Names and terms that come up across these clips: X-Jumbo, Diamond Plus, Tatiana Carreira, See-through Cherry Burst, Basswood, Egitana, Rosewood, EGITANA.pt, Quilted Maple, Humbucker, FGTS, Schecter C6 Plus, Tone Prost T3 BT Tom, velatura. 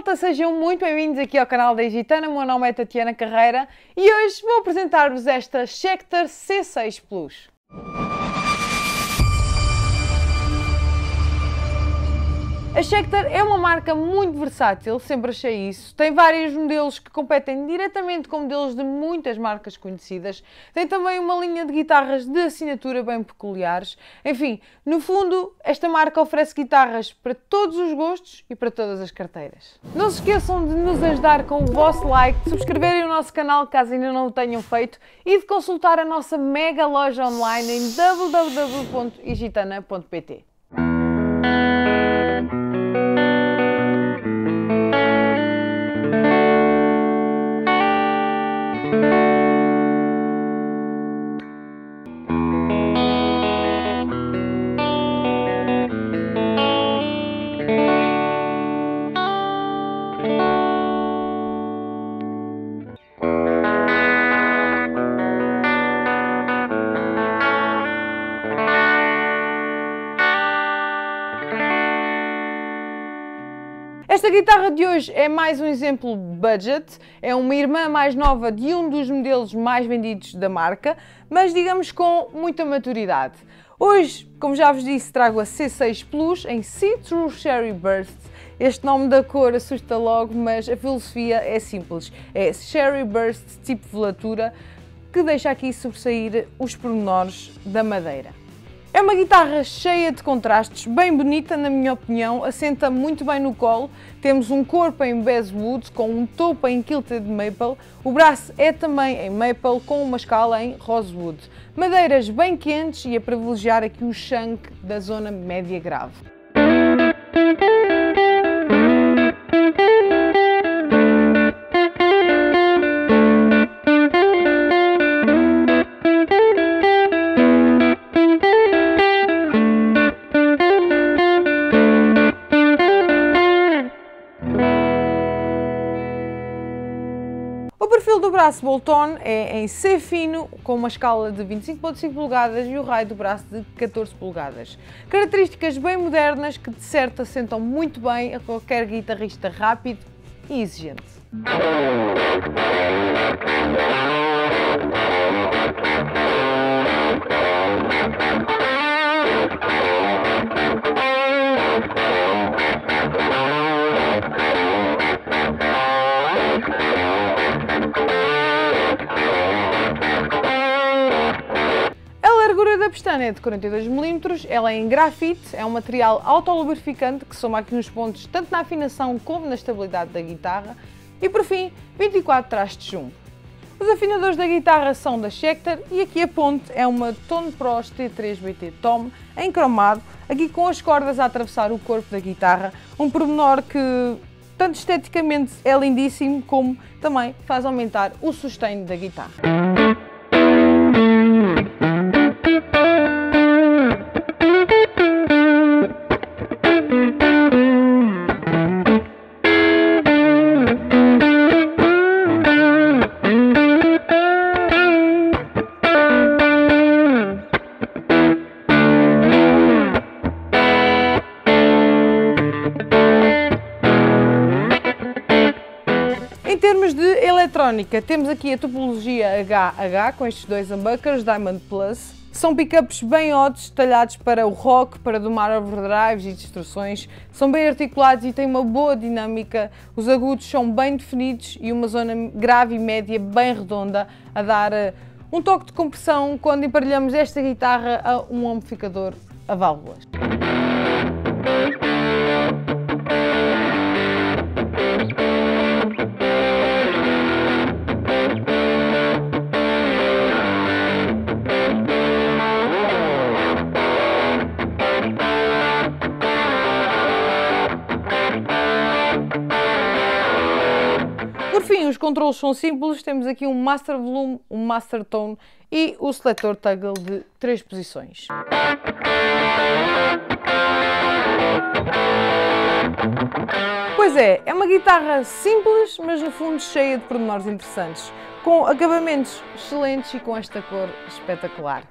Malta, sejam muito bem-vindos aqui ao canal da Egitana. O meu nome é Tatiana Carreira e hoje vou apresentar-vos esta Schecter C6 Plus. A Schecter é uma marca muito versátil, sempre achei isso. Tem vários modelos que competem diretamente com modelos de muitas marcas conhecidas. Tem também uma linha de guitarras de assinatura bem peculiares. Enfim, no fundo, esta marca oferece guitarras para todos os gostos e para todas as carteiras. Não se esqueçam de nos ajudar com o vosso like, de subscreverem o nosso canal caso ainda não o tenham feito e de consultar a nossa mega loja online em www.egitana.pt. Esta guitarra de hoje é mais um exemplo budget, é uma irmã mais nova de um dos modelos mais vendidos da marca, mas digamos com muita maturidade. Hoje, como já vos disse, trago a C6 Plus em See-through Cherry Burst. Este nome da cor assusta logo, mas a filosofia é simples, é Cherry Burst tipo velatura, que deixa aqui sobressair os pormenores da madeira. É uma guitarra cheia de contrastes, bem bonita na minha opinião, assenta muito bem no colo, temos um corpo em Basswood com um topo em Quilted Maple, o braço é também em Maple com uma escala em Rosewood. Madeiras bem quentes e a privilegiar aqui o shank da zona média grave. O braço bolt-on é em C fino, com uma escala de 25.5 polegadas e o raio do braço de 14 polegadas. Características bem modernas que de certo assentam muito bem a qualquer guitarrista rápido e exigente. A pestana é de 42 mm, ela é em grafite, é um material autolubrificante que soma aqui uns pontos tanto na afinação como na estabilidade da guitarra e, por fim, 24 trastes jumbo. Os afinadores da guitarra são da Schecter e aqui a ponte é uma Tone Prost T3 BT Tom em cromado, aqui com as cordas a atravessar o corpo da guitarra, um pormenor que tanto esteticamente é lindíssimo como também faz aumentar o sustain da guitarra. Temos aqui a topologia HH com estes dois humbuckers Diamond Plus. São pickups bem odds, talhados para o rock, para domar overdrives e distorções. São bem articulados e têm uma boa dinâmica. Os agudos são bem definidos e uma zona grave e média bem redonda, a dar um toque de compressão quando emparelhamos esta guitarra a um amplificador a válvulas. Os controles são simples, temos aqui um Master Volume, um Master Tone e o seletor Toggle de 3 posições. Pois é, é uma guitarra simples, mas no fundo cheia de pormenores interessantes, com acabamentos excelentes e com esta cor espetacular.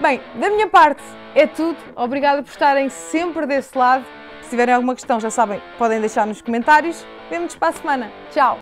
Bem, da minha parte é tudo, obrigada por estarem sempre desse lado. tiverem alguma questão, já sabem, podem deixar nos comentários. Vemo-nos para a semana. Tchau!